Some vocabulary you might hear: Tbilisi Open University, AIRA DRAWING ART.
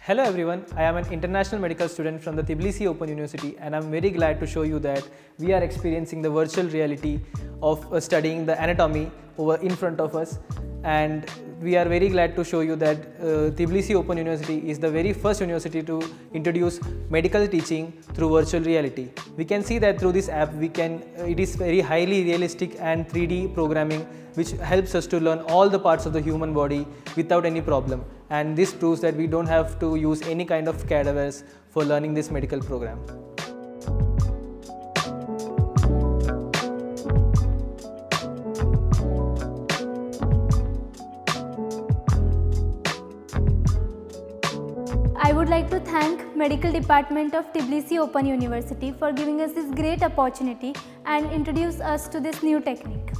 Hello everyone, I am an international medical student from the Tbilisi Open University and I am very glad to show you that we are experiencing the virtual reality of studying the anatomy over in front of us, and we are very glad to show you that Tbilisi Open University is the very first university to introduce medical teaching through virtual reality. We can see that through this app it is very highly realistic and 3D programming which helps us to learn all the parts of the human body without any problem. And this proves that we don't have to use any kind of cadavers for learning this medical program. I would like to thank Medical Department of Tbilisi Open University for giving us this great opportunity and introduce us to this new technique.